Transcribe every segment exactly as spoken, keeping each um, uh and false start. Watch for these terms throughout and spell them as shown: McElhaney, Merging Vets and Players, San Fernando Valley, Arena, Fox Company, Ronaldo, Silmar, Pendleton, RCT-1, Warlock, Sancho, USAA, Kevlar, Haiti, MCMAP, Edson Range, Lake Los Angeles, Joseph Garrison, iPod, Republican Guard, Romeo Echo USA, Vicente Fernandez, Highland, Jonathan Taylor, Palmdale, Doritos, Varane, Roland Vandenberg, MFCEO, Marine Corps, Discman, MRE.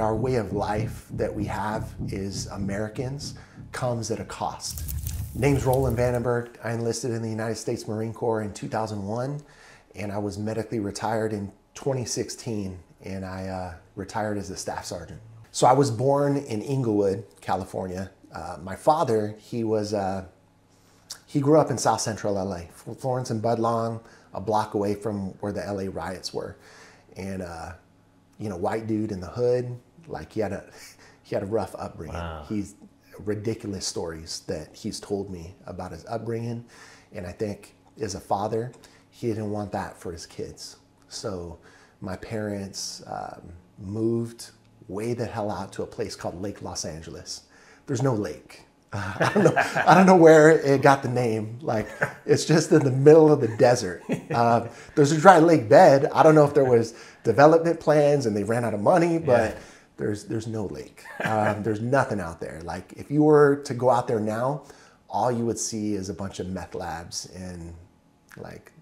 Our way of life that we have as Americans comes at a cost. Name's Roland Vandenberg. I enlisted in the United States Marine Corps in two thousand one, and I was medically retired in twenty sixteen, and I uh, retired as a staff sergeant. So I was born in Inglewood, California. Uh, my father, he was, uh, he grew up in South Central L A, Florence and Budlong, a block away from where the L A riots were. And uh, you know, white dude in the hood, like he had a he had a rough upbringing. Wow. He's ridiculous stories that he's told me about his upbringing, and I think as a father, he didn't want that for his kids. So my parents um, moved way the hell out to a place called Lake Los Angeles. There's no lake. Uh, I don't know. I don't know where it got the name. Like, it's just in the middle of the desert. Uh, there's a dry lake bed. I don't know if there was development plans and they ran out of money, but yeah. there's there's no lake. Um, there's nothing out there. Like, if you were to go out there now, all you would see is a bunch of meth labs and, like,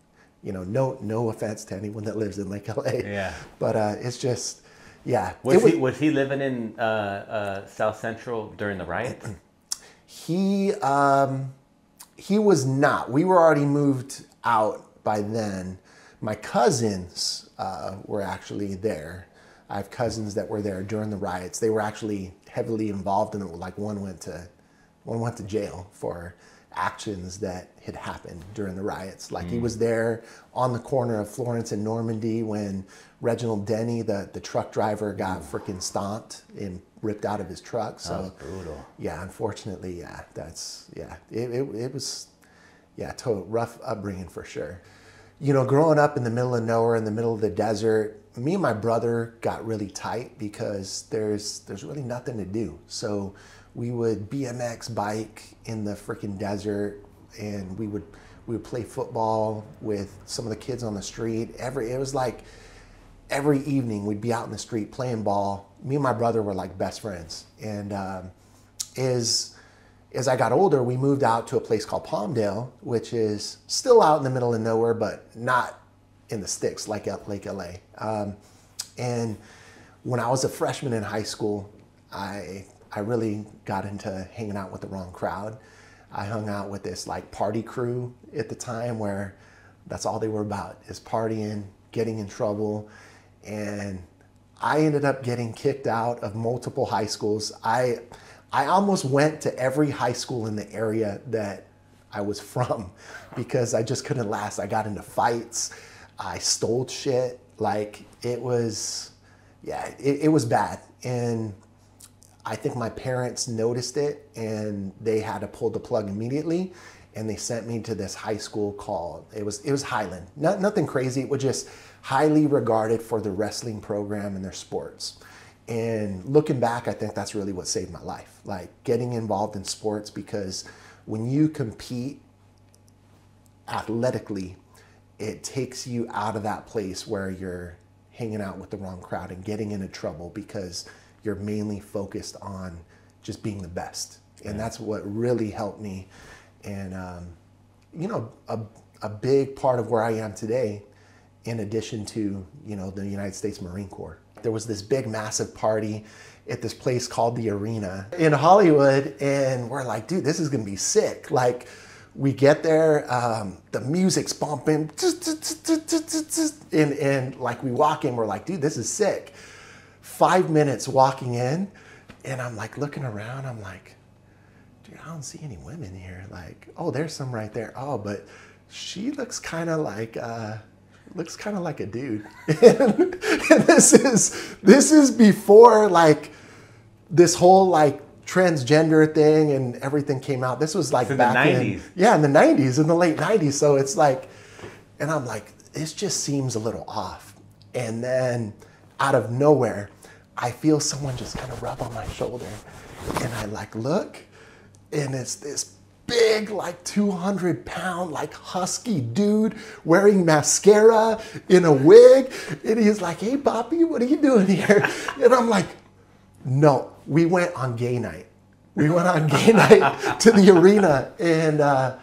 you know, no no offense to anyone that lives in Lake L A. Yeah. But uh, it's just, yeah. Was, was he was he living in uh, uh, South Central during the riots? He um, he was not. We were already moved out by then. My cousins uh, were actually there. I have cousins that were there during the riots. They were actually heavily involved in it. Like, one went to one went to jail for actions that had happened during the riots. Like, mm. he was there on the corner of Florence and Normandy when Reginald Denny, the the truck driver, got freaking stomped in. Ripped out of his truck. So that's brutal. Yeah, unfortunately, yeah, that's, yeah, it, it, it was, yeah, total rough upbringing for sure. You know, growing up in the middle of nowhere, in the middle of the desert, me and my brother got really tight because there's, there's really nothing to do. So we would B M X bike in the freaking desert, and we would, we would play football with some of the kids on the street. Every, it was like, every evening we'd be out in the street playing ball. Me and my brother were like best friends. And um, as, as I got older, we moved out to a place called Palmdale, which is still out in the middle of nowhere, but not in the sticks like Lake L A. Um, and when I was a freshman in high school, I, I really got into hanging out with the wrong crowd. I hung out with this like party crew at the time, where that's all they were about, is partying, getting in trouble. And I ended up getting kicked out of multiple high schools. I, I almost went to every high school in the area that I was from because I just couldn't last. I got into fights. I stole shit. Like, it was, yeah, it, it was bad. And I think my parents noticed it, and they had to pull the plug immediately. And they sent me to this high school called, it was, it was Highland. Not, nothing crazy. It was just highly regarded for the wrestling program and their sports. And looking back, I think that's really what saved my life. Like, getting involved in sports, because when you compete athletically, it takes you out of that place where you're hanging out with the wrong crowd and getting into trouble, because you're mainly focused on just being the best. And that's what really helped me. And, um, you know, a, a big part of where I am today, in addition to, you know, the United States Marine Corps. There was this big, massive party at this place called the Arena in Hollywood. And we're like, dude, this is going to be sick. Like, we get there, um, the music's bumping. And, and like, we walk in, we're like, dude, this is sick. Five minutes walking in, and I'm like looking around, I'm like, I don't see any women here. Like, oh, there's some right there. Oh, but she looks kind of like, uh, looks kind of like a dude. and, and this is, this is before like this whole like transgender thing and everything came out. This was like it's back in the nineties. In, yeah, in the nineties, in the late nineties. So it's like, and I'm like, this just seems a little off. And then out of nowhere, I feel someone just kind of rub on my shoulder, and I like look. And it's this big, like two hundred pound, like husky dude wearing mascara in a wig. And he's like, hey, Poppy, what are you doing here? And I'm like, no, we went on gay night. We went on gay night to the Arena. And uh,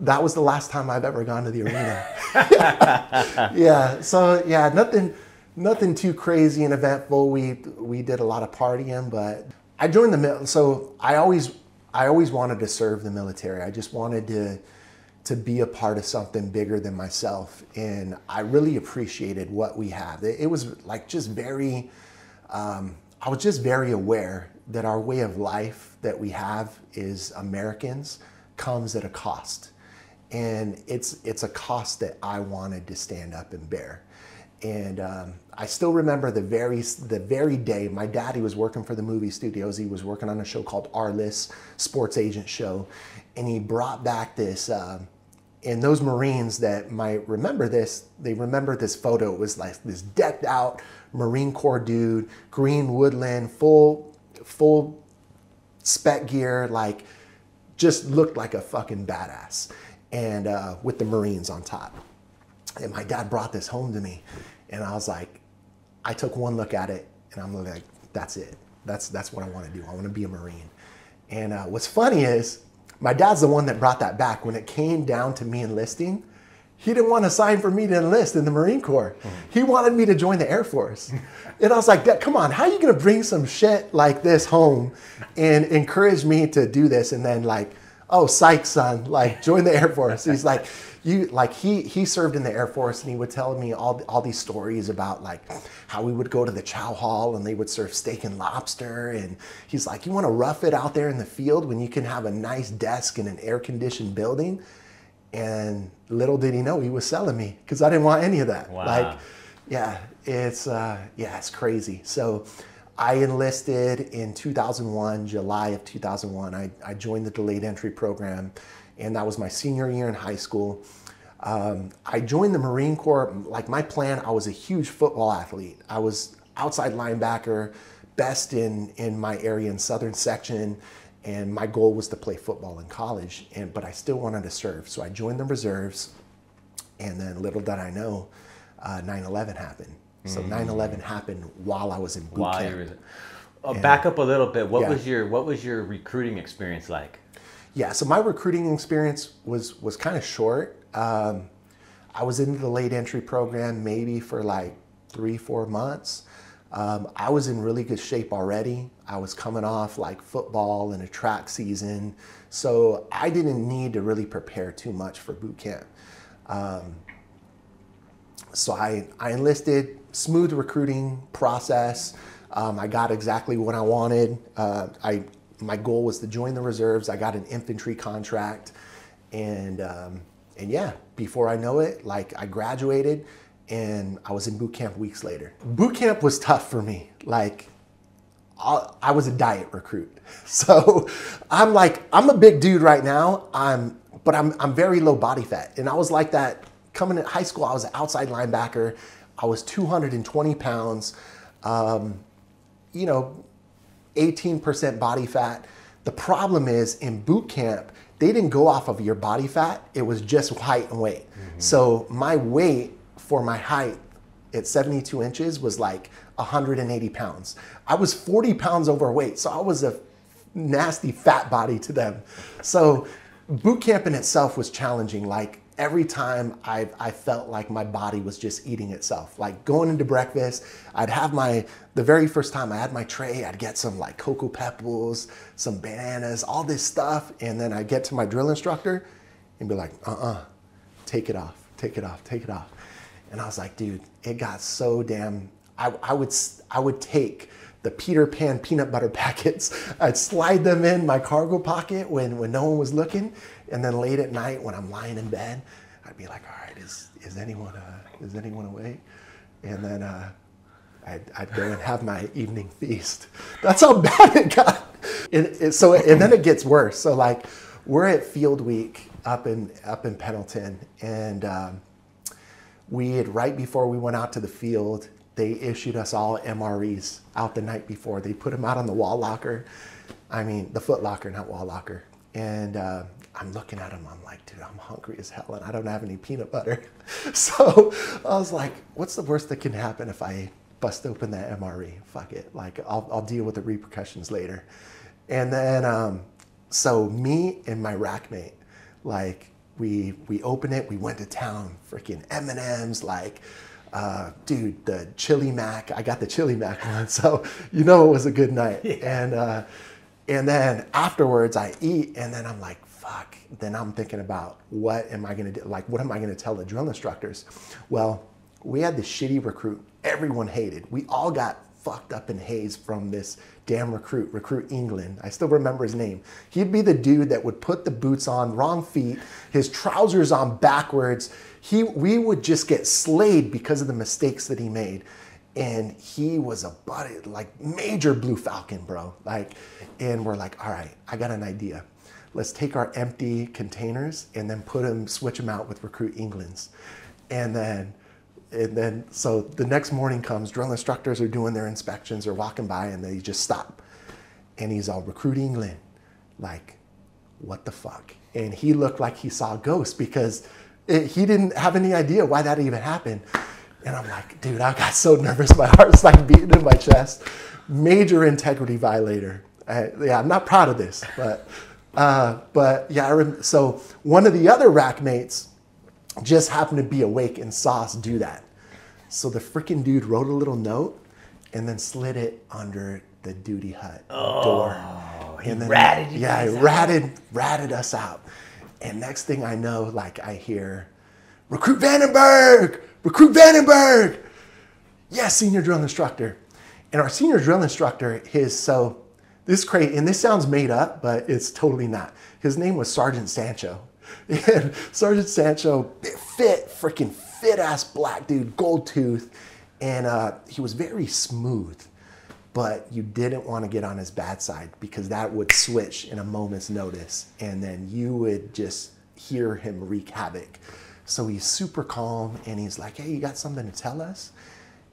that was the last time I've ever gone to the Arena. yeah. yeah. So yeah, nothing, nothing too crazy and eventful. We we did a lot of partying, but I joined the military. So I always I always wanted to serve the military. I just wanted to to be a part of something bigger than myself, and I really appreciated what we have. It, it was like just very. Um, I was just very aware that our way of life that we have as Americans comes at a cost. And it's, it's a cost that I wanted to stand up and bear. And um, I still remember the very, the very day, my daddy was working for the movie studios. He was working on a show called Arliss, sports agent show. And he brought back this, uh, and those Marines that might remember this, they remember this photo. It was like this decked out Marine Corps dude, green woodland, full, full spec gear, like just looked like a fucking badass. And uh, with the Marines on top. And my dad brought this home to me. And I was like, I took one look at it and I'm like, that's it. That's, that's what I wanna do. I wanna be a Marine. And uh, what's funny is, my dad's the one that brought that back. When it came down to me enlisting, he didn't wanna sign for me to enlist in the Marine Corps. Mm-hmm. He wanted me to join the Air Force. And I was like, come on, how are you gonna bring some shit like this home and encourage me to do this and then like, oh, psych, son, like join the Air Force. He's like, you like he he served in the Air Force, and he would tell me all all these stories about like how we would go to the chow hall and they would serve steak and lobster. And he's like, you want to rough it out there in the field when you can have a nice desk in an air-conditioned building? And little did he know he was selling me, because I didn't want any of that. Wow. Like, yeah, it's uh, yeah, it's crazy. So I enlisted in two thousand one, July of two thousand one. I, I joined the delayed entry program, and that was my senior year in high school. Um, I joined the Marine Corps. Like my plan, I was a huge football athlete. I was outside linebacker, best in, in my area in Southern Section, and my goal was to play football in college, and but I still wanted to serve. So I joined the reserves, and then little did I know, nine eleven happened. So nine eleven happened while I was in boot camp. Oh, back up a little bit. What yeah. was your what was your recruiting experience like? Yeah, so my recruiting experience was was kind of short. Um, I was in the late entry program maybe for like three four months. Um, I was in really good shape already. I was coming off like football and a track season, so I didn't need to really prepare too much for boot camp. Um, so I I enlisted. Smooth recruiting process. Um, I got exactly what I wanted. Uh, I my goal was to join the reserves. I got an infantry contract, and um, and yeah, before I know it, like I graduated, and I was in boot camp weeks later. Boot camp was tough for me. Like I, I was a diet recruit, so I'm like I'm a big dude right now. I'm but I'm I'm very low body fat, and I was like that coming in high school. I was an outside linebacker. I was two hundred twenty pounds, um, you know, eighteen percent body fat. The problem is in boot camp, they didn't go off of your body fat. It was just height and weight. Mm-hmm. So my weight for my height at seventy-two inches was like one hundred eighty pounds. I was forty pounds overweight. So I was a nasty fat body to them. So boot camp in itself was challenging. Like, every time I, I felt like my body was just eating itself. Like going into breakfast, I'd have my, the very first time I had my tray, I'd get some like Cocoa Pebbles, some bananas, all this stuff. And then I'd get to my drill instructor and be like, uh-uh, take it off, take it off, take it off. And I was like, dude, it got so damn, I, I would, I would take the Peter Pan peanut butter packets. I'd slide them in my cargo pocket when, when no one was looking. And then late at night when I'm lying in bed, I'd be like, all right, is, is, anyone, uh, is anyone awake? And then uh, I'd, I'd go and have my evening feast. That's how bad it got. And, and, so, and then it gets worse. So like we're at field week up in, up in Pendleton. And um, we had, right before we went out to the field, they issued us all M R Es out the night before. They put them out on the wall locker. I mean, the foot locker, not wall locker. And uh, I'm looking at them, I'm like, dude, I'm hungry as hell and I don't have any peanut butter. So I was like, what's the worst that can happen if I bust open that M R E? Fuck it, like I'll, I'll deal with the repercussions later. And then, um, so me and my rackmate, like we, we opened it, we went to town, freaking M and M's, like, uh, dude, the chili mac, I got the chili mac one, so you know it was a good night. Yeah. And uh, and then afterwards I eat, and then I'm like, fuck, then I'm thinking about what am I gonna do, like what am I gonna tell the drill instructors? Well, we had this shitty recruit everyone hated. We all got fucked up in haze from this damn recruit, Recruit England. I still remember his name. He'd be the dude that would put the boots on wrong feet, his trousers on backwards. He, we would just get slayed because of the mistakes that he made. And he was a buddy, like major Blue Falcon, bro. Like, and we're like, all right, I got an idea. Let's take our empty containers and then put them, switch them out with Recruit England's. And then And then, so the next morning comes, drill instructors are doing their inspections, they're walking by, and they just stop. And he's all, Recruit England, like, what the fuck? And he looked like he saw a ghost because it, he didn't have any idea why that even happened. And I'm like, dude, I got so nervous. My heart's like beating in my chest. Major integrity violator. I, yeah, I'm not proud of this, but, uh, but yeah, I rem- so one of the other rack mates just happened to be awake and saw us do that. So the freaking dude wrote a little note and then slid it under the duty hut oh, door. He and then, ratted you yeah, guys he ratted, out. ratted us out. And next thing I know, like I hear, Recruit Vandenberg, Recruit Vandenberg. Yes, yeah, senior drill instructor. And our senior drill instructor, his, so this crate, and this sounds made up, but it's totally not. His name was Sergeant Sancho. And Sergeant Sancho, fit, freaking fit-ass black dude, gold tooth, and uh, he was very smooth, but you didn't want to get on his bad side because that would switch in a moment's notice, and then you would just hear him wreak havoc. So he's super calm, and he's like, hey, you got something to tell us?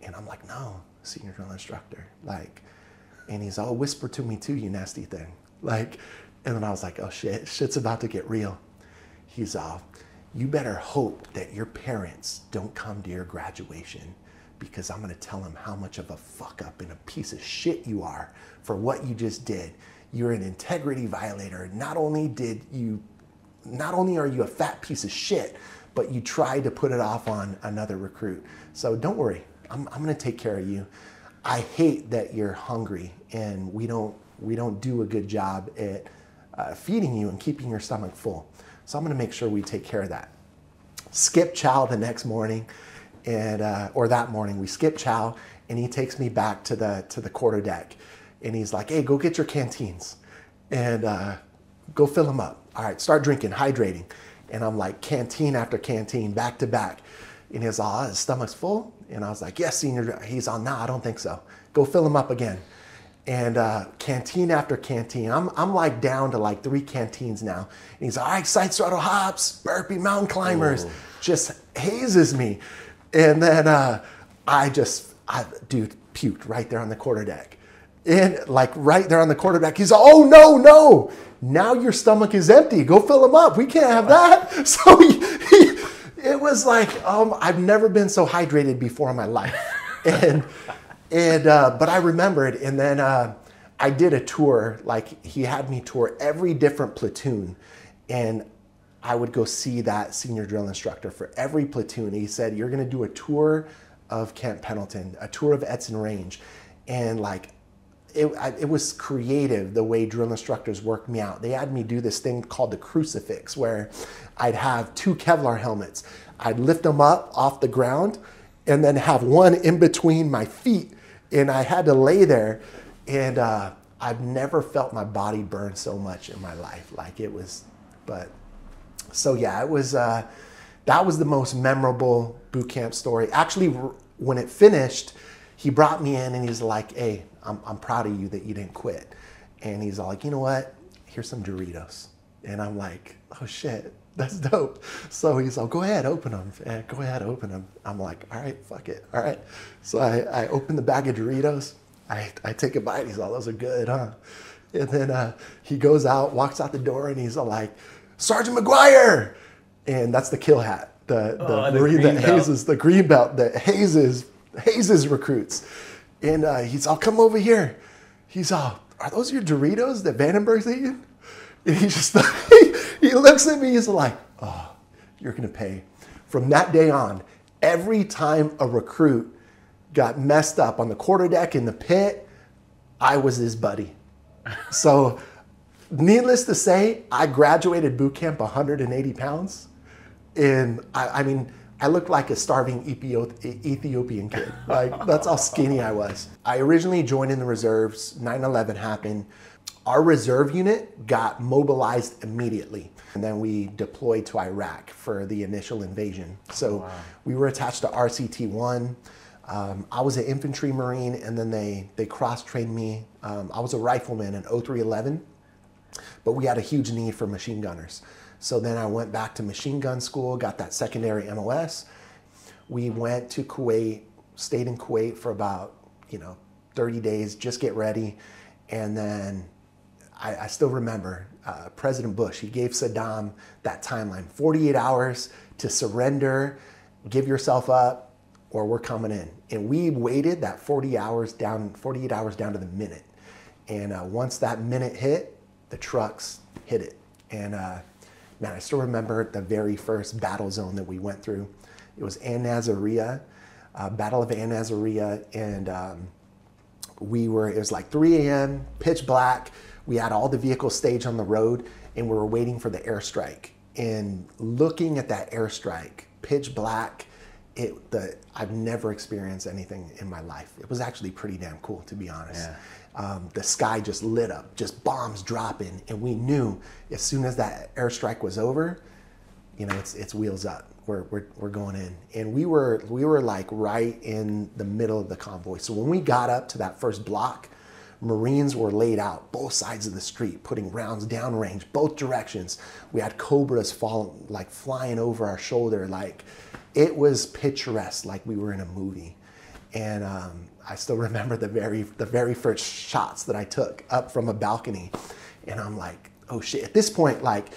And I'm like, no, senior drill instructor. Like, and he's all, whisper to me too, you nasty thing. Like, and then I was like, oh shit, shit's about to get real. He's off. You better hope that your parents don't come to your graduation because I'm going to tell them how much of a fuck up and a piece of shit you are for what you just did. You're an integrity violator. Not only did you, not only are you a fat piece of shit, but you tried to put it off on another recruit. So don't worry. I'm, I'm going to take care of you. I hate that you're hungry and we don't, we don't do a good job at uh, feeding you and keeping your stomach full. So I'm gonna make sure we take care of that. Skip chow the next morning, and uh, or that morning, we skip chow, and he takes me back to the to the quarter deck. And he's like, hey, go get your canteens and uh, go fill them up. All right, start drinking, hydrating. And I'm like, canteen after canteen, back to back. And he's all, oh, his stomach's full? And I was like, yes, senior. He's all, nah, I don't think so. Go fill them up again. And uh, canteen after canteen. I'm, I'm like down to like three canteens now. And he's like, all right, side throttle hops, burpee mountain climbers. Ooh. Just hazes me. And then uh, I just, I, dude, puked right there on the quarterdeck. And like right there on the quarterdeck, he's like, oh, no, no. Now your stomach is empty. Go fill them up. We can't have that. So he, he, it was like, um, I've never been so hydrated before in my life. And... And, uh, but I remembered, and then uh, I did a tour, like he had me tour every different platoon, and I would go see that senior drill instructor for every platoon. He said, you're going to do a tour of Camp Pendleton, a tour of Edson Range. And like, it, I, it was creative the way drill instructors worked me out. They had me do this thing called the crucifix, where I'd have two Kevlar helmets. I'd lift them up off the ground and then have one in between my feet. And I had to lay there, and uh, I've never felt my body burn so much in my life. Like it was, but so yeah, it was. Uh, that was the most memorable boot camp story. Actually, when it finished, he brought me in and he's like, "Hey, I'm, I'm proud of you that you didn't quit." And he's all like, "You know what? Here's some Doritos." And I'm like, "Oh shit, that's dope." So he's like, go ahead, open them. And go ahead, open them. I'm like, all right, fuck it. All right. So I, I open the bag of Doritos. I, I take a bite. He's like, those are good, huh? And then uh, he goes out, walks out the door, and he's like, Sergeant McGuire. And that's the kill hat. The, the oh, Marine the that belt. hazes, the green belt that hazes, hazes recruits. And uh, he's all, come over here. He's all, are those your Doritos that Vandenberg's eating? And he just, he, he looks at me, he's like, oh, you're going to pay. From that day on, Every time a recruit got messed up on the quarterdeck in the pit, I was his buddy. So needless to say, I graduated boot camp one hundred eighty pounds. And I, I mean, I looked like a starving Ethiopian kid. Like, that's how skinny I was. I originally joined in the reserves. nine eleven happened. Our reserve unit got mobilized immediately. And then we deployed to Iraq for the initial invasion. So wow. we were attached to R C T one. Um, I was an infantry Marine, and then they, they cross-trained me. Um, I was a rifleman in oh three eleven, but we had a huge need for machine gunners. So then I went back to machine gun school, got that secondary M O S. We went to Kuwait, stayed in Kuwait for about, you know, thirty days, just get ready. And then I, I still remember uh, President Bush, he gave Saddam that timeline, forty-eight hours to surrender, give yourself up, or we're coming in. And we waited that forty hours down, forty-eight hours down to the minute. And uh, once that minute hit, the trucks hit it. And uh, man, I still remember the very first battle zone that we went through. It was An Nasiriyah, uh, Battle of An Nasiriyah. And um, we were, it was like three A M, pitch black. We had all the vehicles staged on the road, and we were waiting for the airstrike. And looking at that airstrike, pitch black, it, the, I've never experienced anything in my life. It was actually pretty damn cool, to be honest. Yeah. Um, the sky just lit up, just bombs dropping, and we knew as soon as that airstrike was over, you know, it's, it's wheels up. We're, we're, we're going in. And we were, we were like right in the middle of the convoy. So when we got up to that first block, Marines were laid out both sides of the street, putting rounds downrange, both directions. We had Cobras fall, like flying over our shoulder. Like, it was picturesque, like we were in a movie. And um, I still remember the very, the very first shots that I took up from a balcony. And I'm like, oh shit. At this point, like,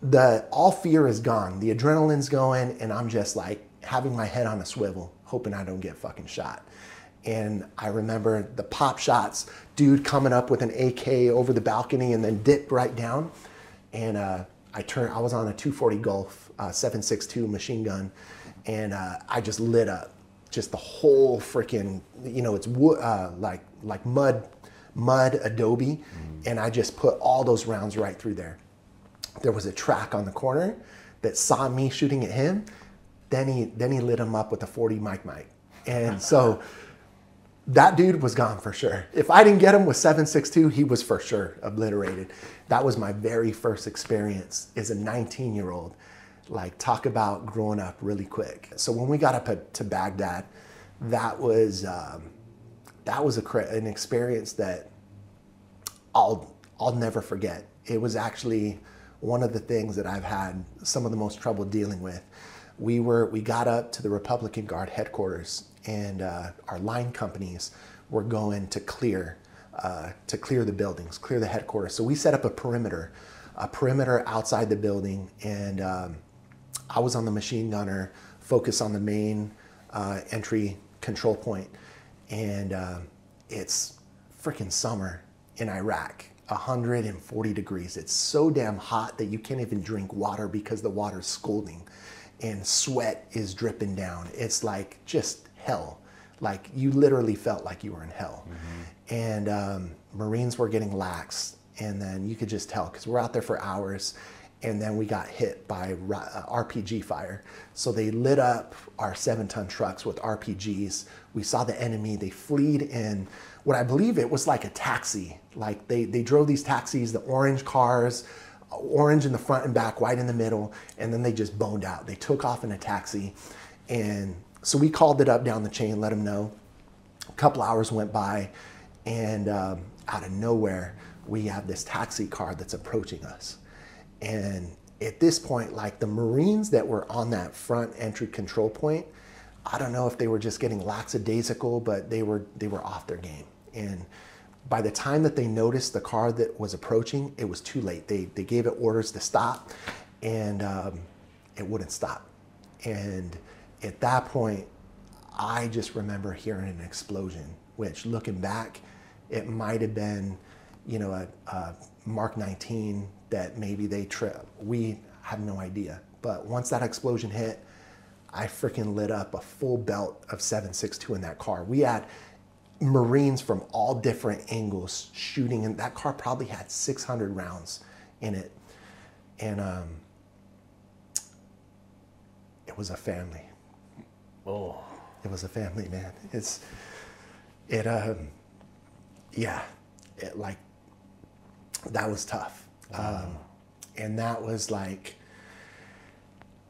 the all fear is gone. The adrenaline's going, and I'm just like having my head on a swivel, hoping I don't get fucking shot. And I remember the pop shots, dude coming up with an A K over the balcony and then dipped right down. And uh, I turned, I was on a two forty Gulf, uh, seven six two machine gun. And uh, I just lit up just the whole freaking, you know, it's wood, uh, like, like mud, mud adobe. Mm-hmm. And I just put all those rounds right through there. There was a track on the corner that saw me shooting at him. Then he, then he lit him up with a forty mic mic. And so, that dude was gone for sure. If I didn't get him with seven six two, he was for sure obliterated. That was my very first experience as a nineteen year old. Like, talk about growing up really quick. So when we got up to Baghdad, that was um, that was a, an experience that I'll I'll never forget. It was actually one of the things that I've had some of the most trouble dealing with. We were we got up to the Republican Guard headquarters, and uh, our line companies were going to clear, uh, to clear the buildings, clear the headquarters. So we set up a perimeter, a perimeter outside the building, and um, I was on the machine gunner, focused on the main uh, entry control point. And uh, it's freaking summer in Iraq, one hundred forty degrees. It's so damn hot that you can't even drink water because the water's scalding and sweat is dripping down. It's like just hell. Like, you literally felt like you were in hell. Mm-hmm. And um, Marines were getting lax, and then you could just tell, because we're out there for hours, and then we got hit by R P G fire. So they lit up our seven ton trucks with R P Gs. We saw the enemy, they fleed in what I believe it was like a taxi. Like, they, they drove these taxis, the orange cars, orange in the front and back, white in the middle, and then they just boned out. They took off in a taxi. And so we called it up down the chain, let them know. A couple hours went by, and um, out of nowhere, we have this taxi car that's approaching us. And at this point, like, the Marines that were on that front entry control point, I don't know if they were just getting lackadaisical, but they were, they were off their game. And by the time that they noticed the car that was approaching, it was too late. They, they gave it orders to stop, and um, it wouldn't stop. And at that point, I just remember hearing an explosion, which, looking back, it might have been, you know, a, a Mark nineteen that maybe they tripped. We have no idea. But once that explosion hit, I freaking lit up a full belt of seven six two in that car. We had Marines from all different angles shooting, and that car probably had six hundred rounds in it. And um, it was a family. Oh, it was a family, man. It's, it, um, yeah, it like, that was tough. Wow. Um, and that was like,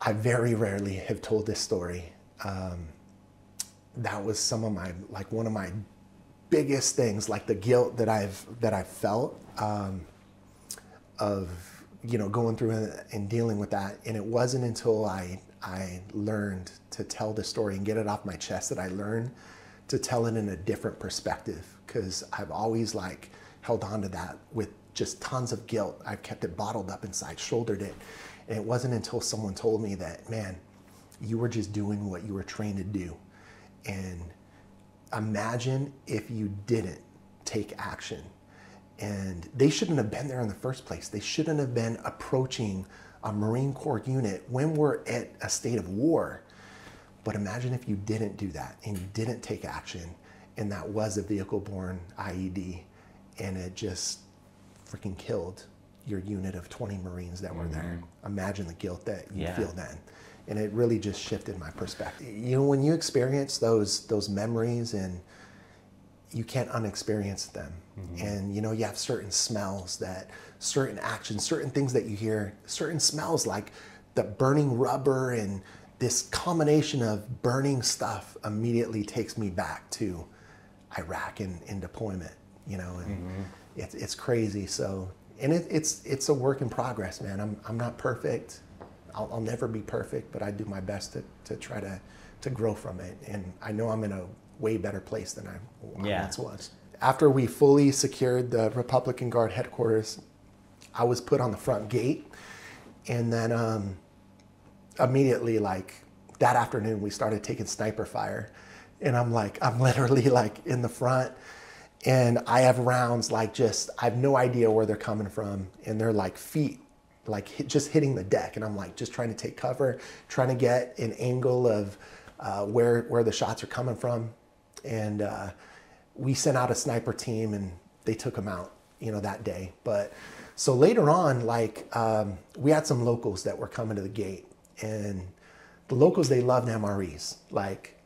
I very rarely have told this story. Um, that was some of my, like one of my biggest things, like the guilt that I've, that I've felt um, of, you know, going through and, and dealing with that. And it wasn't until I, I learned to tell the story and get it off my chest that I learned to tell it in a different perspective. Cause I've always like held on to that with just tons of guilt. I've kept it bottled up inside, shouldered it. And it wasn't until someone told me that, man, you were just doing what you were trained to do. And imagine if you didn't take action. And they shouldn't have been there in the first place. They shouldn't have been approaching a Marine Corps unit when we're at a state of war. But imagine if you didn't do that and you didn't take action, and that was a vehicle-borne I E D, and it just freaking killed your unit of twenty Marines that were mm-hmm. there. Imagine the guilt that you yeah. feel then. And it really just shifted my perspective. You know, when you experience those those memories, and you can't unexperience them. Mm-hmm. And you know, you have certain smells that, certain actions, certain things that you hear, certain smells like the burning rubber, and this combination of burning stuff immediately takes me back to Iraq and, and deployment, you know, and mm-hmm. it's, it's crazy. So, and it, it's it's a work in progress, man. I'm, I'm not perfect. I'll, I'll never be perfect, but I do my best to, to try to, to grow from it. And I know I'm in a way better place than I yeah. once was. After we fully secured the Republican Guard headquarters, I was put on the front gate. And then um, immediately, like that afternoon, we started taking sniper fire. And I'm like, I'm literally like in the front. And I have rounds like just, I have no idea where they're coming from. And they're like feet, like hit, just hitting the deck. And I'm like just trying to take cover, trying to get an angle of uh, where, where the shots are coming from. And uh, we sent out a sniper team and they took them out, you know, that day. But so later on, like um, we had some locals that were coming to the gate, and the locals, they loved M R Es. Like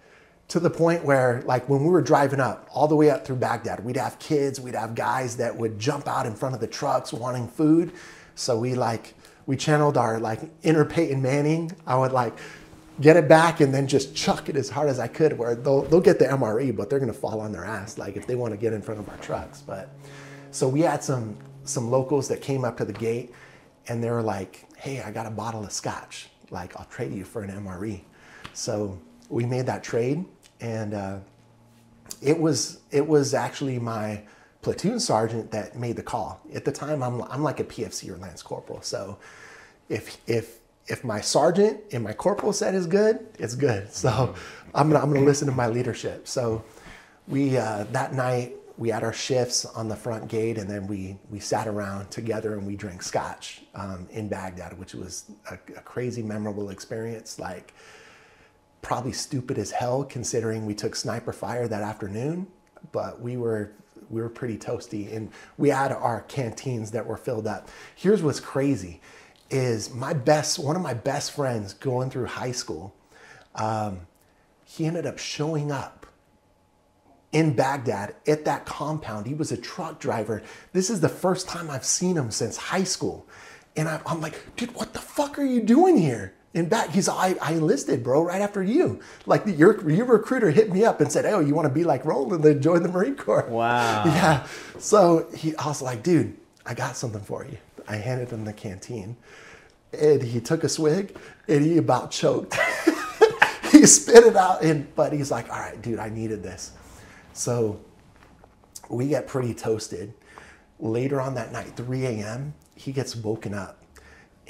to the point where like when we were driving up all the way up through Baghdad, we'd have kids, we'd have guys that would jump out in front of the trucks wanting food. So we like, we channeled our like inner Peyton Manning. I would like get it back and then just chuck it as hard as I could, where they'll, they'll get the M R E, but they're gonna fall on their ass like if they wanna get in front of our trucks. But so we had some, some locals that came up to the gate and they were like, hey, I got a bottle of scotch. Like I'll trade you for an M R E. So we made that trade. And uh, it was it was actually my platoon sergeant that made the call. At the time, I'm I'm like a P F C or Lance Corporal. So if if if my sergeant and my corporal said it's good, it's good. So I'm gonna I'm gonna listen to my leadership. So we uh, that night we had our shifts on the front gate, and then we we sat around together and we drank scotch um, in Baghdad, which was a, a crazy memorable experience. Like. Probably stupid as hell considering we took sniper fire that afternoon, but we were we were pretty toasty, and we had our canteens that were filled up. Here's what's crazy is my best one of my best friends going through high school, um, he ended up showing up in Baghdad at that compound. He was a truck driver. This is the first time I've seen him since high school, and I, I'm like, dude, what the fuck are you doing here? And back, he's I, I enlisted, bro, right after you. Like your, your recruiter hit me up and said, oh, you want to be like Roland and join the Marine Corps? Wow. Yeah. So he, I was like, dude, I got something for you. I handed him the canteen. And he took a swig and he about choked. He spit it out. And, but he's like, all right, dude, I needed this. So we get pretty toasted. Later on that night, three A M, he gets woken up.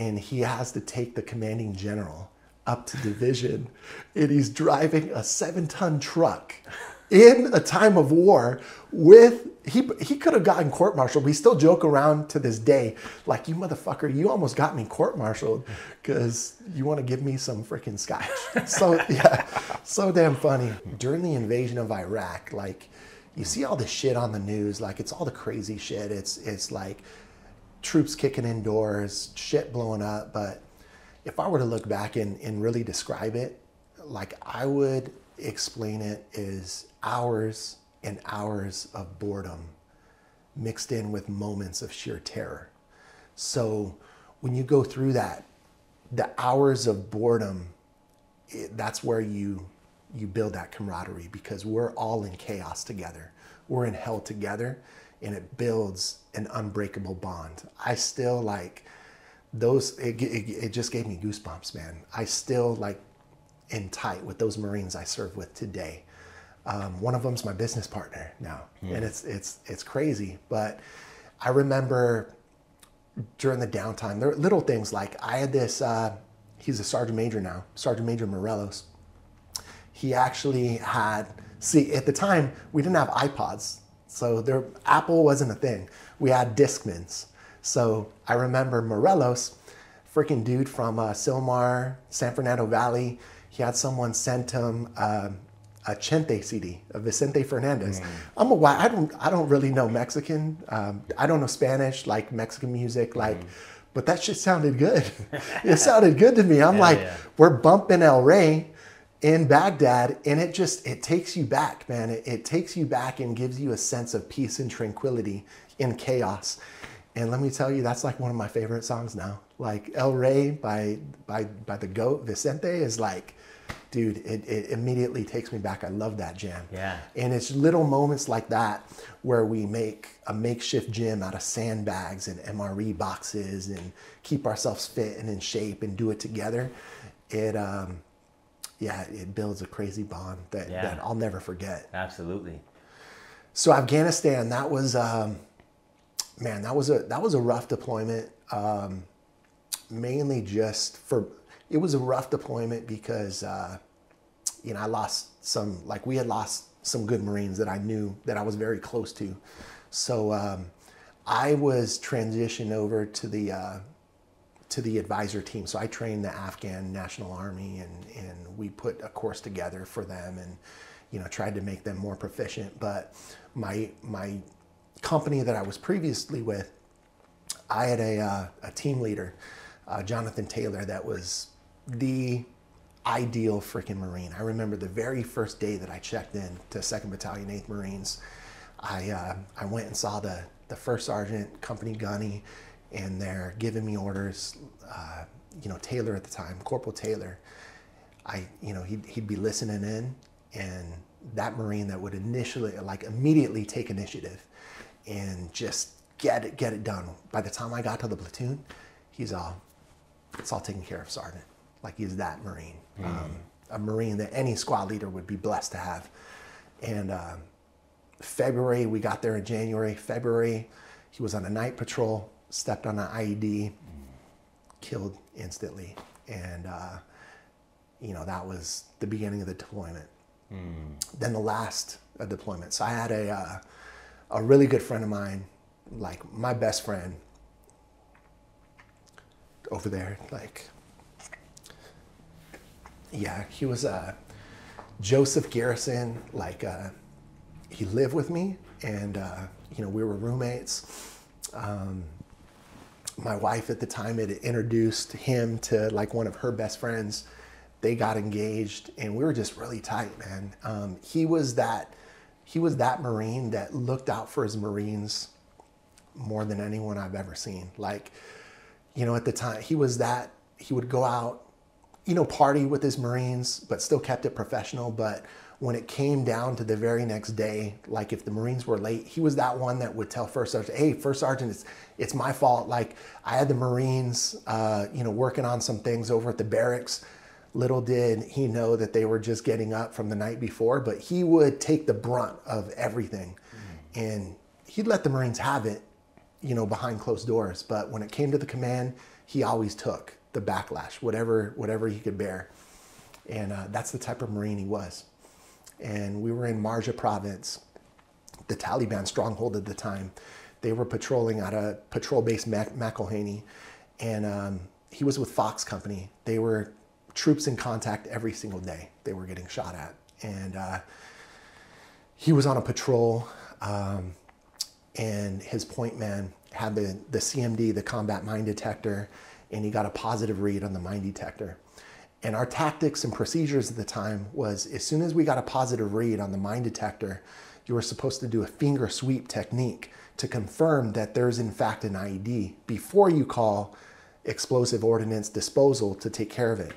And he has to take the commanding general up to division, and he's driving a seven ton truck in a time of war with, he, he could have gotten court-martialed. We still joke around to this day, like, you motherfucker, you almost got me court-martialed because you want to give me some freaking scotch. So, yeah, so damn funny. During the invasion of Iraq, like, you see all this shit on the news, like, it's all the crazy shit. It's, it's like troops kicking in doors, shit blowing up. But if I were to look back and, and really describe it, like, I would explain it as hours and hours of boredom mixed in with moments of sheer terror. So when you go through that, the hours of boredom, it, that's where you, you build that camaraderie, because we're all in chaos together. We're in hell together, and it builds an unbreakable bond. I still like those, it, it, it just gave me goosebumps, man. I still like in tight with those Marines I serve with today. Um, one of them's my business partner now, mm. and it's it's it's crazy. But I remember during the downtime, there were little things like I had this. Uh, he's a sergeant major now, Sergeant Major Morelos. He actually had see at the time we didn't have iPods, so there Apple wasn't a thing. We had Discmans. So I remember Morelos, freaking dude from uh, Silmar, San Fernando Valley. He had someone sent him um, a Chente C D of Vicente Fernandez. Mm. I'm a white, I don't, I don't really know Mexican. Um, I don't know Spanish, like Mexican music, like, mm. but that shit sounded good. It sounded good to me. I'm yeah, like, yeah. we're bumping El Rey in Baghdad, and it just, it takes you back, man. It, it takes you back and gives you a sense of peace and tranquility in chaos. And let me tell you, that's like one of my favorite songs now. Like El Rey by by by the GOAT Vicente is like, dude, it, it immediately takes me back. I love that jam. Yeah. And it's little moments like that where we make a makeshift gym out of sandbags and M R E boxes and keep ourselves fit and in shape and do it together. It, um, yeah, it builds a crazy bond that, yeah. that I'll never forget. Absolutely. So Afghanistan, that was, um, man, that was a that was a rough deployment. Um, mainly just for, it was a rough deployment because, uh, you know, I lost some, like we had lost some good Marines that I knew that I was very close to. So um, I was transitioned over to the, uh, to the advisor team. So I trained the Afghan National Army, and, and we put a course together for them and, you know, tried to make them more proficient. But my, my company that I was previously with, I had a, uh, a team leader, Uh, Jonathan Taylor, that was the ideal freaking Marine. I remember the very first day that I checked in to second Battalion, eighth Marines, I uh, I went and saw the, the first sergeant, Company Gunny, and they're giving me orders. Uh, you know, Taylor at the time, Corporal Taylor, I, you know, he'd, he'd be listening in, and that Marine that would initially, like immediately take initiative and just get it, get it done. By the time I got to the platoon, he's all, it's all taken care of, Sergeant. Like, he's that Marine, mm. um, a Marine that any squad leader would be blessed to have. And um, February, we got there in January. February, he was on a night patrol, stepped on an I E D, mm. killed instantly. And, uh, you know, that was the beginning of the deployment. Mm. Then the last uh, deployment. So I had a, uh, a really good friend of mine, like my best friend, over there, like, yeah, he was uh, Joseph Garrison, like, uh, he lived with me, and, uh, you know, we were roommates. Um, my wife at the time had introduced him to, like, one of her best friends. They got engaged, and we were just really tight, man. Um, he was that, he was that Marine that looked out for his Marines more than anyone I've ever seen. Like, you know, at the time, he was that, he would go out, you know, party with his Marines, but still kept it professional. But when it came down to the very next day, like if the Marines were late, he was that one that would tell First Sergeant, hey, First Sergeant, it's, it's my fault. Like, I had the Marines, uh, you know, working on some things over at the barracks. Little did he know that they were just getting up from the night before, but he would take the brunt of everything. Mm-hmm. And he'd let the Marines have it, you know, behind closed doors. But when it came to the command, he always took the backlash, whatever, whatever he could bear. And uh, that's the type of Marine he was. and we were in Marja Province, the Taliban stronghold at the time. They were patrolling at a patrol base, McElhaney, and um, he was with Fox Company. They were troops in contact every single day. They were getting shot at, and uh, he was on a patrol, um, and his point man had the, the C M D, the combat mine detector, and he got a positive read on the mine detector. And our tactics and procedures at the time was, as soon as we got a positive read on the mine detector, you were supposed to do a finger sweep technique to confirm that there's in fact an I E D before you call explosive ordnance disposal to take care of it.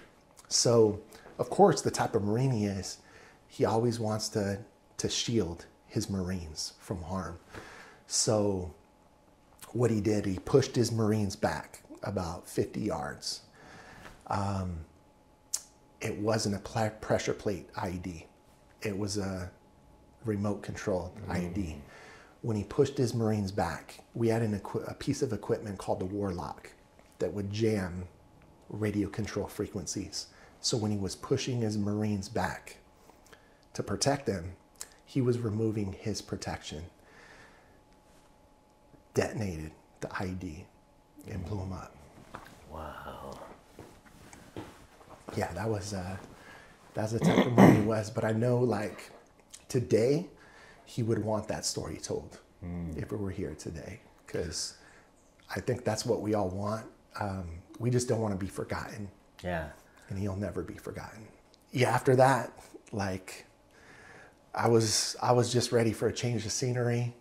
So of course, the type of Marine he is, he always wants to, to shield his Marines from harm. So what he did, he pushed his Marines back about fifty yards. Um, it wasn't a pressure plate I E D. It was a remote control I E D. Mm. When he pushed his Marines back, we had an equi a piece of equipment called the Warlock that would jam radio control frequencies. So when he was pushing his Marines back to protect them, he was removing his protection. Detonated the I E D and blew him up. Wow. Yeah, that was uh, that's the type of Marine he was. But I know, like, today, he would want that story told mm. if it were here today, because I think that's what we all want. Um, we just don't want to be forgotten. Yeah. And he'll never be forgotten. Yeah. After that, like, I was I was just ready for a change of scenery.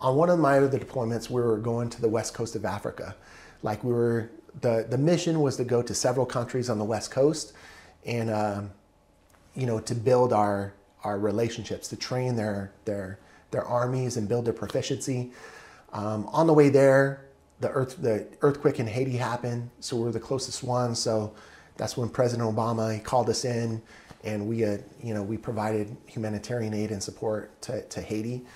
On one of my other deployments, we were going to the west coast of Africa. Like, we were the the mission was to go to several countries on the west coast, and um, you know, to build our our relationships, to train their, their, their armies and build their proficiency. Um, on the way there, the, earth, the earthquake in Haiti happened, so we were the closest ones. So that's when President Obama, he called us in, and we had, you know, we provided humanitarian aid and support to, to Haiti.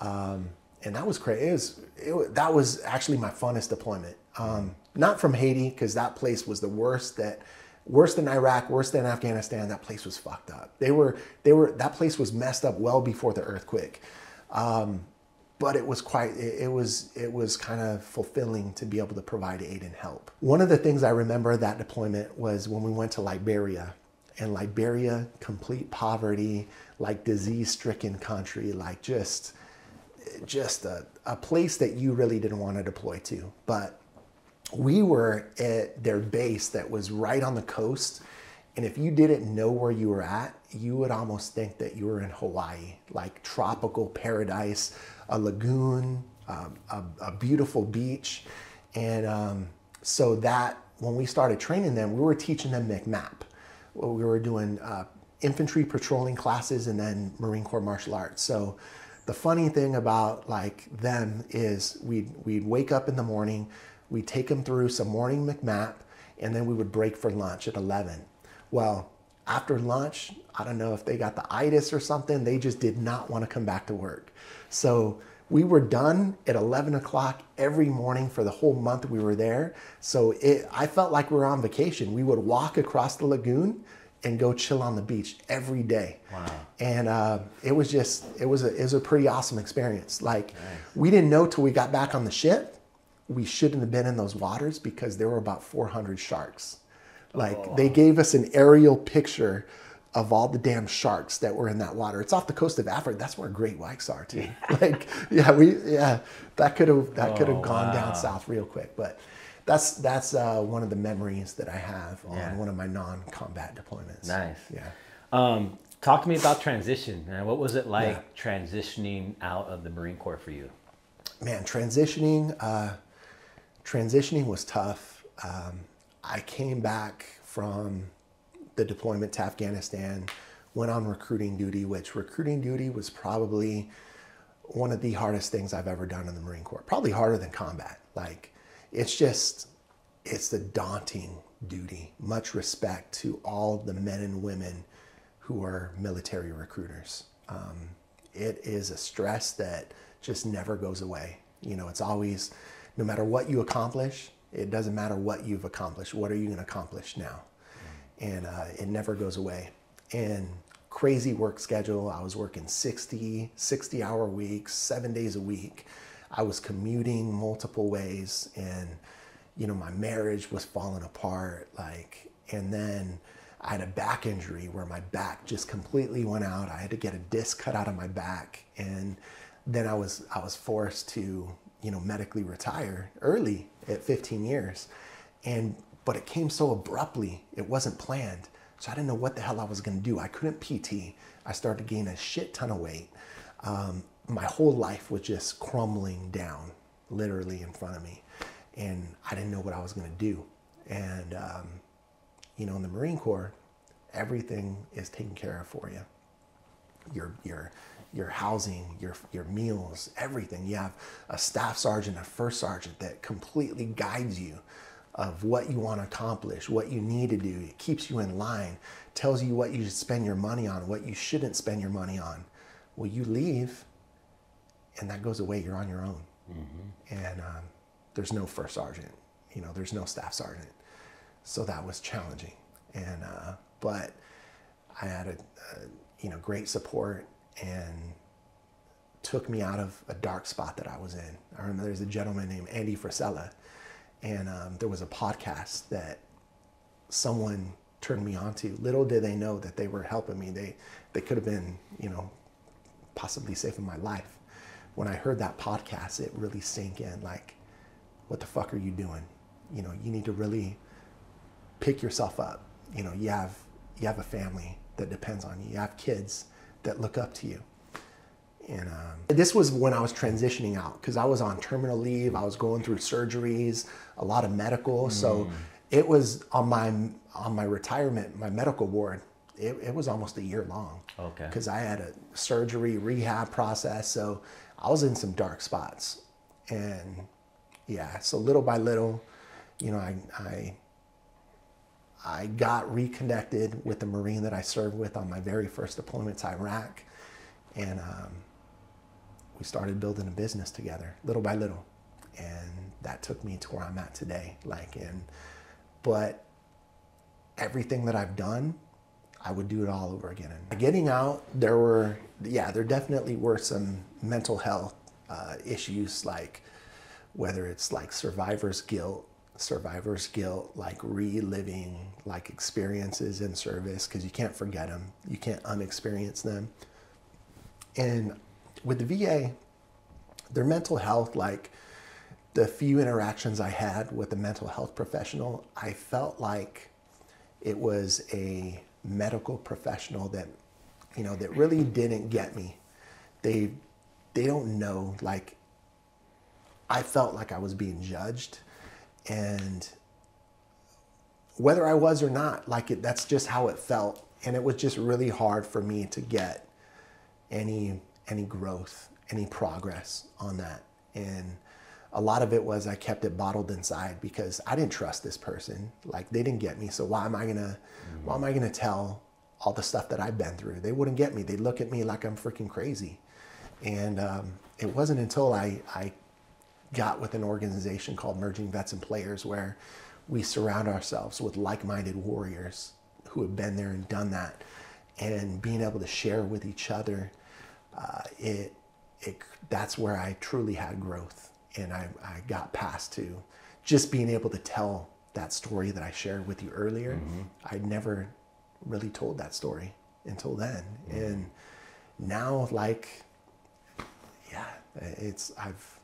Um, and that was crazy. It was, it, that was actually my funnest deployment. Um, not from Haiti, because that place was the worst that Worse than Iraq, worse than Afghanistan, that place was fucked up. They were, they were, that place was messed up well before the earthquake. Um, but it was quite, it, it was, it was kind of fulfilling to be able to provide aid and help. One of the things I remember that deployment was when we went to Liberia, and Liberia, complete poverty, like disease-stricken country, like just, just a, a place that you really didn't want to deploy to, but we were at their base that was right on the coast, and if you didn't know where you were at, you would almost think that you were in Hawaii, like tropical paradise, a lagoon, um, a, a beautiful beach. And um, so that when we started training them, we were teaching them M C M A P. We were doing uh, infantry patrolling classes and then Marine Corps martial arts. So the funny thing about like them is we'd, we'd wake up in the morning, we take them through some morning M C M A P, and then we would break for lunch at eleven. Well, after lunch, I don't know if they got the itis or something, they just did not want to come back to work. So we were done at eleven o'clock every morning for the whole month we were there. So it, I felt like we were on vacation. We would walk across the lagoon and go chill on the beach every day. Wow. And uh, it was just, it was, a, it was a pretty awesome experience. Like, nice. We didn't know till we got back on the ship we shouldn't have been in those waters, because there were about four hundred sharks. Like, oh. They gave us an aerial picture of all the damn sharks that were in that water. It's off the coast of Africa. That's where great whites are too. Yeah. Like, yeah, we, yeah, that could have, that oh, could have gone wow. down south real quick. But that's, that's uh, one of the memories that I have on yeah. one of my non-combat deployments. Nice. Yeah. Um, talk to me about transition, man. What was it like yeah. transitioning out of the Marine Corps for you? Man, transitioning, uh, Transitioning was tough. Um, I came back from the deployment to Afghanistan, went on recruiting duty, which recruiting duty was probably one of the hardest things I've ever done in the Marine Corps. Probably harder than combat. Like, it's just, it's a daunting duty. Much respect to all the men and women who are military recruiters. Um, it is a stress that just never goes away. You know, it's always, no matter what you accomplish, it doesn't matter what you've accomplished. What are you going to accomplish now? Mm. And uh, it never goes away. And crazy work schedule. I was working sixty, sixty hour weeks, seven days a week. I was commuting multiple ways, and, you know, my marriage was falling apart. Like, and then I had a back injury where my back just completely went out. I had to get a disc cut out of my back. And then I was, I was forced to, you know, medically retire early at fifteen years. And, but it came so abruptly, it wasn't planned. So I didn't know what the hell I was gonna do. I couldn't P T. I started to gain a shit ton of weight. Um, my whole life was just crumbling down, literally in front of me. And I didn't know what I was gonna do. And, um, you know, in the Marine Corps, everything is taken care of for you. Your, your, your housing, your, your meals, everything. You have a staff sergeant, a first sergeant that completely guides you of what you want to accomplish, what you need to do. It keeps you in line, tells you what you should spend your money on, what you shouldn't spend your money on. Well, you leave and that goes away. You're on your own. Mm-hmm. And um, there's no first sergeant, you know, there's no staff sergeant. So that was challenging. And, uh, but I had a, a, you know, great support, and took me out of a dark spot that I was in. I remember there's a gentleman named Andy Frisella. And um, there was a podcast that someone turned me on to. Little did they know that they were helping me. They, they could have been, you know, possibly saving my life. When I heard that podcast, it really sank in. Like, what the fuck are you doing? You know, you need to really pick yourself up. You know, you have, you have a family that depends on you. You have kids that look up to you. And um, this was when I was transitioning out, because I was on terminal leave. I was going through surgeries, a lot of medical. Mm. So it was on my on my retirement, my medical ward. It, it was almost a year long. Okay. Because I had a surgery rehab process, so I was in some dark spots. And yeah, so little by little, you know, I I, I got reconnected with the Marine that I served with on my very first deployment to Iraq, and. Um, We started building a business together, little by little, and that took me to where I'm at today. Like, and but everything that I've done, I would do it all over again. And getting out, there were yeah, there definitely were some mental health uh, issues, like whether it's like survivor's guilt, survivor's guilt, like reliving like experiences in service, because you can't forget them, you can't unexperience them, and. With the V A, their mental health, like the few interactions I had with a mental health professional, I felt like it was a medical professional that, you know, that really didn't get me. They, they don't know, like, I felt like I was being judged, and whether I was or not, like it, that's just how it felt. And it was just really hard for me to get any any growth, any progress on that. And a lot of it was I kept it bottled inside because I didn't trust this person. Like, they didn't get me. So why am I gonna, mm-hmm. why am I gonna tell all the stuff that I've been through? They wouldn't get me. They'd look at me like I'm freaking crazy. And um, it wasn't until I, I got with an organization called Merging Vets and Players, where we surround ourselves with like-minded warriors who have been there and done that, and being able to share with each other. Uh, it, it, that's where I truly had growth, and I, I got past to just being able to tell that story that I shared with you earlier. Mm-hmm. I'd never really told that story until then. Mm-hmm. And now, like, yeah, it's, I've,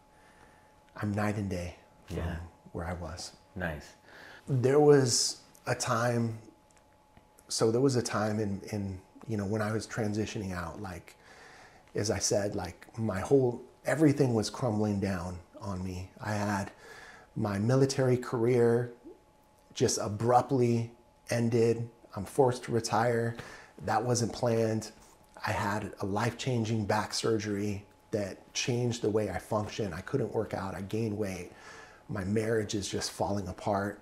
I'm night and day from yeah. where I was. Nice. There was a time, so there was a time in, in, you know, when I was transitioning out, like, as I said, like my whole, everything was crumbling down on me. I had my military career just abruptly ended. I'm forced to retire. That wasn't planned. I had a life-changing back surgery that changed the way I function. I couldn't work out. I gained weight. My marriage is just falling apart.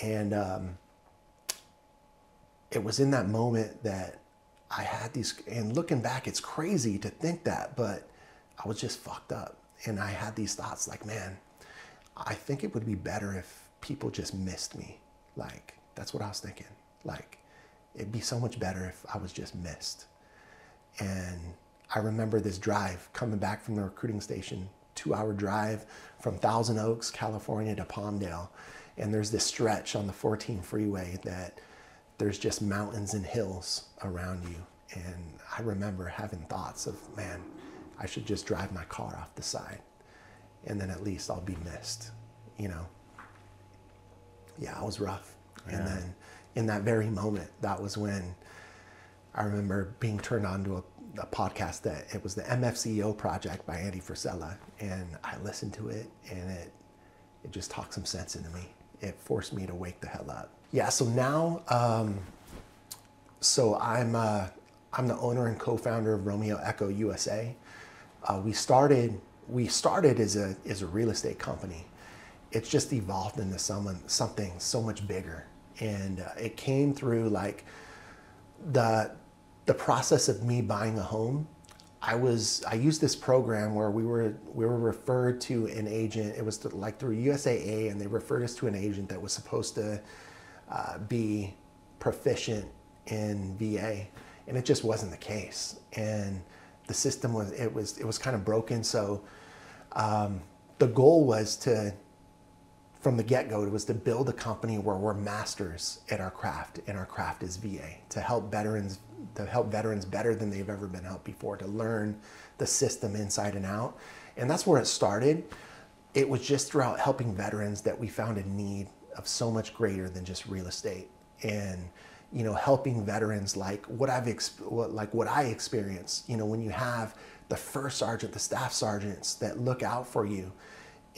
And um, it was in that moment that I had these, and looking back, it's crazy to think that, but I was just fucked up. And I had these thoughts like, man, I think it would be better if people just missed me. Like, that's what I was thinking. Like, it'd be so much better if I was just missed. And I remember this drive, coming back from the recruiting station, two-hour drive from Thousand Oaks, California to Palmdale. And there's this stretch on the fourteen freeway that there's just mountains and hills around you. And I remember having thoughts of, man, I should just drive my car off the side, and then at least I'll be missed, you know? Yeah, it was rough. Yeah. And then in that very moment, that was when I remember being turned on to a, a podcast that it was the M F C E O project by Andy Frisella. And I listened to it, and it, it just talked some sense into me. It forced me to wake the hell up. Yeah, so now, um, so I'm, uh, I'm the owner and co-founder of Romeo Echo U S A. Uh, we started we started as a as a real estate company. It's just evolved into someone something so much bigger, and uh, it came through like the the process of me buying a home. I was I used this program where we were we were referred to an agent. It was like through U S A A, and they referred us to an agent that was supposed to uh, be proficient in V A. And it just wasn't the case, and the system was it was it was kind of broken. So um, the goal was to, from the get-go, it was to build a company where we're masters at our craft, and our craft is V A, to help veterans to help veterans better than they've ever been helped before, to learn the system inside and out. And that's where it started. It was just throughout helping veterans that we found a need of so much greater than just real estate, and you know, helping veterans like what I've what, like what I experienced. You know, when you have the first sergeant, the staff sergeants that look out for you,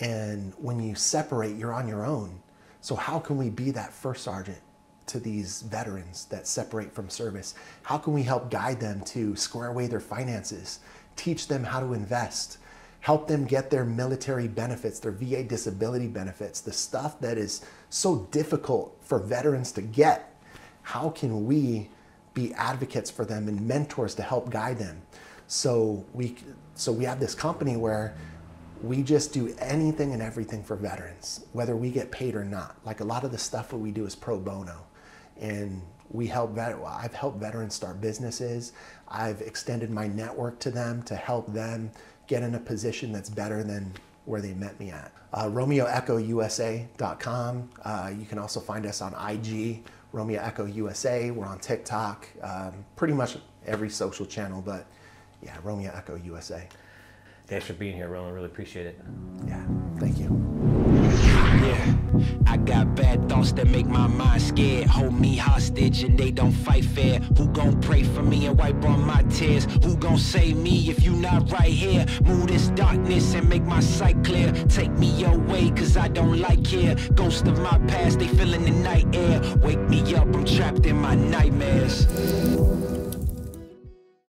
and when you separate, you're on your own. So how can we be that first sergeant to these veterans that separate from service? How can we help guide them to square away their finances, teach them how to invest, help them get their military benefits, their V A disability benefits, the stuff that is so difficult for veterans to get? How can we be advocates for them and mentors to help guide them? So we, so we have this company where we just do anything and everything for veterans, whether we get paid or not. Like a lot of the stuff that we do is pro bono, and we help vet, I've helped veterans start businesses. I've extended my network to them to help them get in a position that's better than where they met me at. Uh, Romeo Echo U S A dot com. Uh, you can also find us on I G. Romeo Echo U S A. We're on TikTok, um, pretty much every social channel, but yeah, Romeo Echo U S A. Thanks for being here, Roland. Really appreciate it. Yeah, thank you. Yeah, I got bad thoughts that make my mind scared. Hold me hostage and they don't fight fair. Who gon' pray for me and wipe on my tears? Who gon' save me if you not right here? Move this darkness and make my sight clear. Take me away cause I don't like here. Ghosts of my past, they fill in the night air. Wake me up, I'm trapped in my nightmares.